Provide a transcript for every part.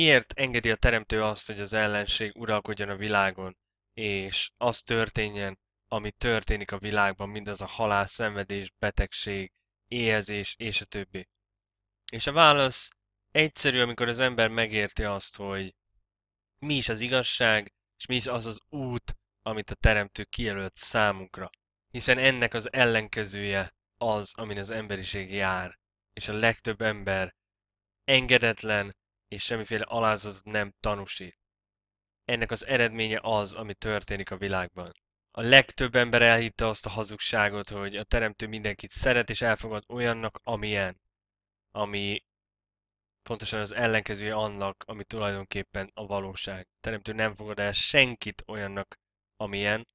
miért engedi a teremtő azt, hogy az ellenség uralkodjon a világon, és az történjen, ami történik a világban, mindaz a halál, szenvedés, betegség, éhezés, és a többi. És a válasz egyszerű, amikor az ember megérti azt, hogy mi is az igazság, és mi is az az út, amit a teremtő kijelölt számunkra. Hiszen ennek az ellenkezője az, amin az emberiség jár, és a legtöbb ember engedetlen, és semmiféle alázatot nem tanúsít. Ennek az eredménye az, ami történik a világban. A legtöbb ember elhitte azt a hazugságot, hogy a teremtő mindenkit szeret és elfogad olyannak, amilyen, ami pontosan az ellenkezője annak, ami tulajdonképpen a valóság. A teremtő nem fogad el senkit olyannak, amilyen.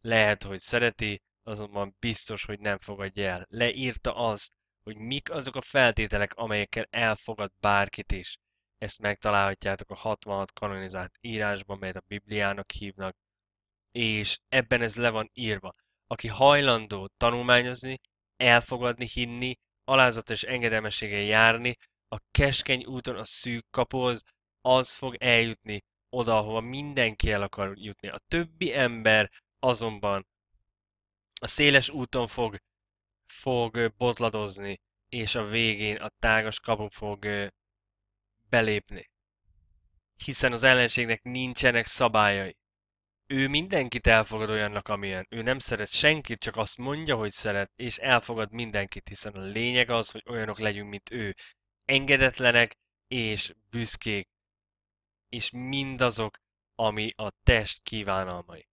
Lehet, hogy szereti, azonban biztos, hogy nem fogadja el. Leírta azt, hogy mik azok a feltételek, amelyekkel elfogad bárkit is. Ezt megtalálhatjátok a 66 kanonizált írásban, melyet a Bibliának hívnak, és ebben ez le van írva. Aki hajlandó tanulmányozni, elfogadni, hinni, alázat és engedelmességgel járni, a keskeny úton a szűk kapuhoz, az fog eljutni oda, ahova mindenki el akar jutni. A többi ember azonban a széles úton fog botladozni, és a végén a tágas kapun fog belépni. Hiszen az ellenségnek nincsenek szabályai. Ő mindenkit elfogad olyannak, amilyen. Ő nem szeret senkit, csak azt mondja, hogy szeret, és elfogad mindenkit, hiszen a lényeg az, hogy olyanok legyünk, mint ő. Engedetlenek és büszkék, és mindazok, ami a test kívánalmai.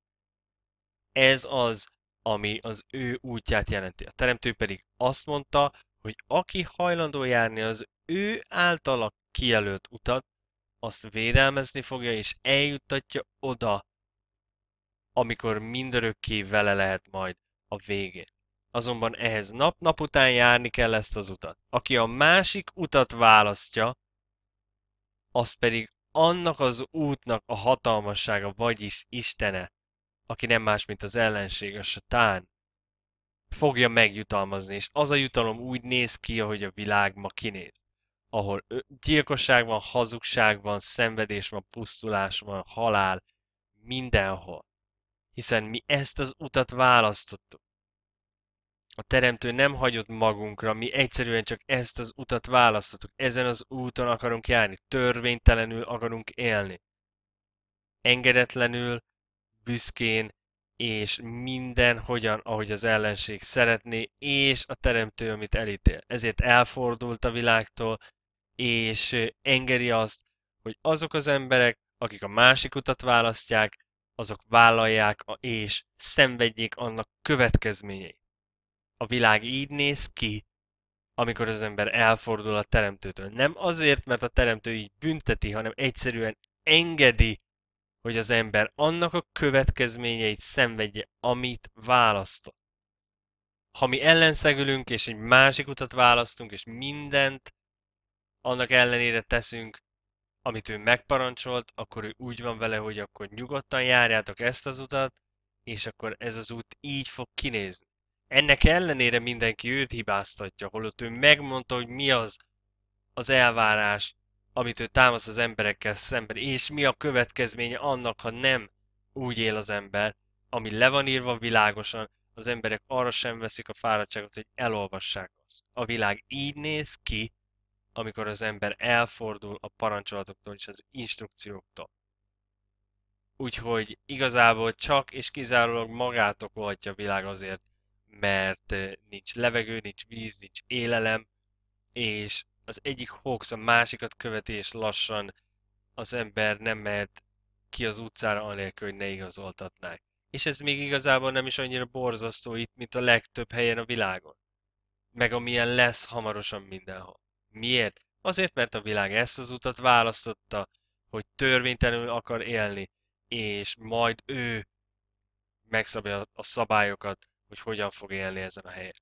Ez az, ami az ő útját jelenti. A teremtő pedig azt mondta, hogy aki hajlandó járni az ő általa kijelölt utat, azt védelmezni fogja és eljuttatja oda, amikor mindörökké vele lehet majd a végén. Azonban ehhez nap-nap után járni kell ezt az utat. Aki a másik utat választja, az pedig annak az útnak a hatalmassága, vagyis Istene, aki nem más, mint az ellenség, a satán, fogja megjutalmazni, és az a jutalom úgy néz ki, ahogy a világ ma kinéz. Ahol gyilkosság van, hazugság van, szenvedés van, pusztulás van, halál, mindenhol. Hiszen mi ezt az utat választottuk. A teremtő nem hagyott magunkra, mi egyszerűen csak ezt az utat választottuk. Ezen az úton akarunk járni, törvénytelenül akarunk élni. Engedetlenül, büszkén, és minden hogyan, ahogy az ellenség szeretné, és a teremtő, amit elítél. Ezért elfordult a világtól, és engedi azt, hogy azok az emberek, akik a másik utat választják, azok vállalják és szenvedjék annak következményeit. A világ így néz ki, amikor az ember elfordul a teremtőtől. Nem azért, mert a teremtő így bünteti, hanem egyszerűen engedi, hogy az ember annak a következményeit szenvedje, amit választott. Ha mi ellenszegülünk, és egy másik utat választunk, és mindent annak ellenére teszünk, amit ő megparancsolt, akkor ő úgy van vele, hogy akkor nyugodtan járjátok ezt az utat, és akkor ez az út így fog kinézni. Ennek ellenére mindenki őt hibáztatja, holott ő megmondta, hogy mi az az elvárás, amit ő támaszt az emberekkel szemben, és mi a következménye annak, ha nem úgy él az ember, ami le van írva világosan, az emberek arra sem veszik a fáradtságot, hogy elolvassák azt. A világ így néz ki, amikor az ember elfordul a parancsolatoktól és az instrukcióktól. Úgyhogy igazából csak és kizárólag magától oltja a világ azért, mert nincs levegő, nincs víz, nincs élelem, és az egyik hoax a másikat követi, és lassan az ember nem mehet ki az utcára anélkül, hogy ne igazoltatnák. És ez még igazából nem is annyira borzasztó itt, mint a legtöbb helyen a világon. Meg amilyen lesz hamarosan mindenhol. Miért? Azért, mert a világ ezt az utat választotta, hogy törvénytelenül akar élni, és majd ő megszabja a szabályokat, hogy hogyan fog élni ezen a helyen.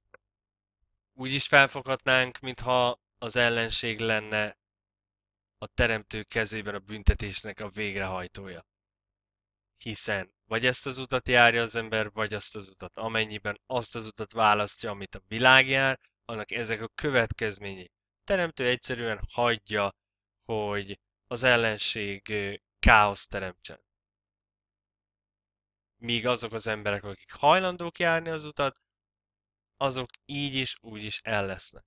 Úgy is felfoghatnánk, mintha az ellenség lenne a teremtő kezében a büntetésnek a végrehajtója. Hiszen vagy ezt az utat járja az ember, vagy azt az utat. Amennyiben azt az utat választja, amit a világ jár, annak ezek a következményei. A teremtő egyszerűen hagyja, hogy az ellenség káoszt teremtsen. Míg azok az emberek, akik hajlandók járni az utat, azok így is, úgy is el lesznek.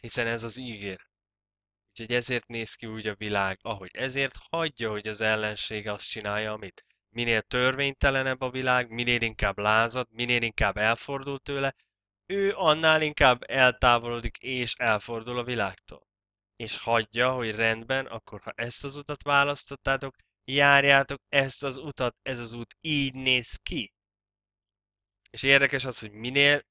Hiszen ez az ígér. Úgyhogy ezért néz ki úgy a világ, ahogy ezért hagyja, hogy az ellenség azt csinálja, amit. Minél törvénytelenebb a világ, minél inkább lázad, minél inkább elfordul tőle, ő annál inkább eltávolodik és elfordul a világtól. És hagyja, hogy rendben, akkor ha ezt az utat választottátok, járjátok ezt az utat, ez az út így néz ki. És érdekes az, hogy minél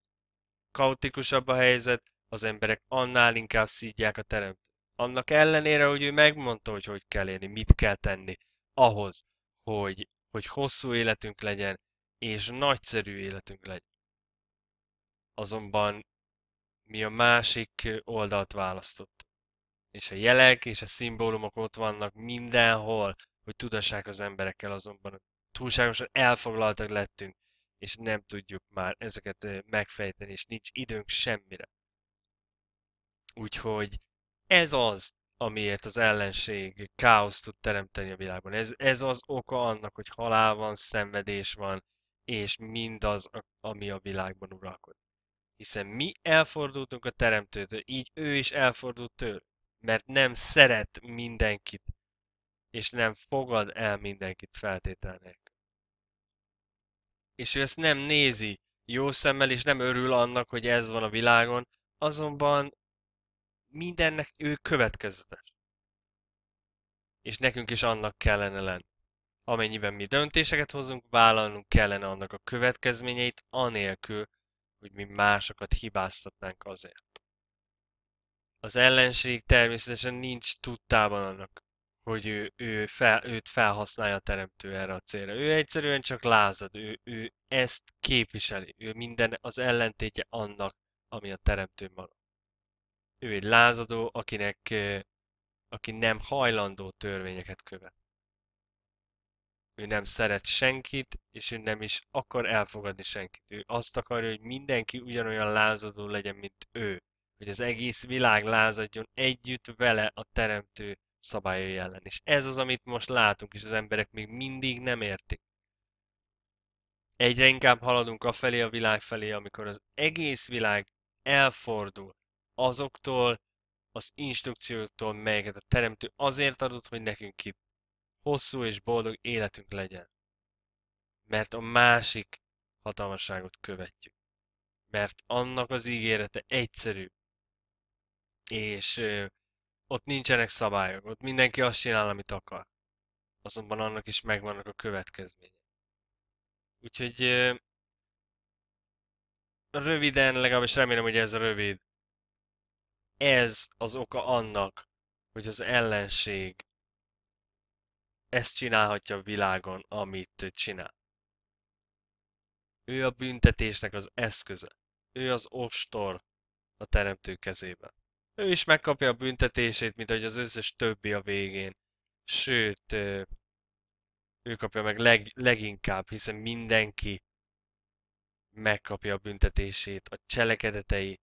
kaotikusabb a helyzet, az emberek annál inkább szídják a teremtőt. Annak ellenére, hogy ő megmondta, hogy hogy kell élni, mit kell tenni ahhoz, hogy hosszú életünk legyen, és nagyszerű életünk legyen. Azonban mi a másik oldalt választottuk. És a jelek és a szimbólumok ott vannak mindenhol, hogy tudassák az emberekkel, azonban túlságosan elfoglaltak lettünk, és nem tudjuk már ezeket megfejteni, és nincs időnk semmire. Úgyhogy ez az, amiért az ellenség káoszt tud teremteni a világban. Ez az oka annak, hogy halál van, szenvedés van, és mindaz, ami a világban uralkodik. Hiszen mi elfordultunk a teremtőtől, így ő is elfordult tőle, mert nem szeret mindenkit, és nem fogad el mindenkit feltétel nélkül. És ő ezt nem nézi jó szemmel, és nem örül annak, hogy ez van a világon, azonban mindennek ő következetes. És nekünk is annak kellene lenni. Amennyiben mi döntéseket hozunk, vállalnunk kellene annak a következményeit, anélkül, hogy mi másokat hibáztatnánk azért. Az ellenség természetesen nincs tudtában annak, hogy őt felhasználja a teremtő erre a célra. Ő egyszerűen csak lázad, ő ezt képviseli, ő minden az ellentétje annak, ami a teremtő maga. Ő egy lázadó, aki nem hajlandó törvényeket követ. Ő nem szeret senkit, és ő nem is akar elfogadni senkit. Ő azt akarja, hogy mindenki ugyanolyan lázadó legyen, mint ő. Hogy az egész világ lázadjon együtt vele a teremtő szabályai ellen. És ez az, amit most látunk, és az emberek még mindig nem értik. Egyre inkább haladunk afelé a világ felé, amikor az egész világ elfordul azoktól az instrukcióktól, melyeket a teremtő azért adott, hogy nekünk itt hosszú és boldog életünk legyen. Mert a másik hatalmasságot követjük. Mert annak az ígérete egyszerű. És ott nincsenek szabályok, ott mindenki azt csinál, amit akar. Azonban annak is megvannak a következmények. Úgyhogy röviden, legalábbis remélem, hogy ez a rövid. Ez az oka annak, hogy az ellenség ezt csinálhatja a világon, amit csinál. Ő a büntetésnek az eszköze. Ő az ostor a teremtő kezében. Ő is megkapja a büntetését, mint ahogy az összes többi a végén. Sőt, ő kapja meg leginkább, hiszen mindenki megkapja a büntetését a cselekedetei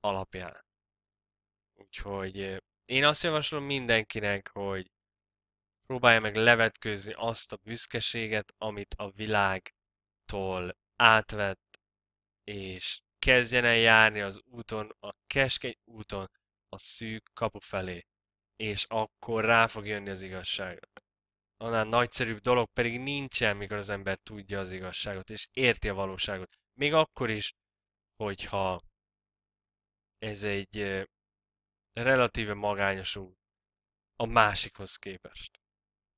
alapján. Úgyhogy én azt javaslom mindenkinek, hogy próbálja meg levetkőzni azt a büszkeséget, amit a világtól átvett, és kezdjen el járni az úton, a keskeny úton, a szűk kapu felé, és akkor rá fog jönni az igazságra. Annál nagyszerűbb dolog pedig nincsen, mikor az ember tudja az igazságot, és érti a valóságot. Még akkor is, hogyha ez egy relatíve magányos út a másikhoz képest.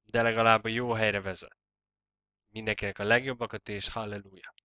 De legalább a jó helyre vezet. Mindenkinek a legjobbakat és halleluja!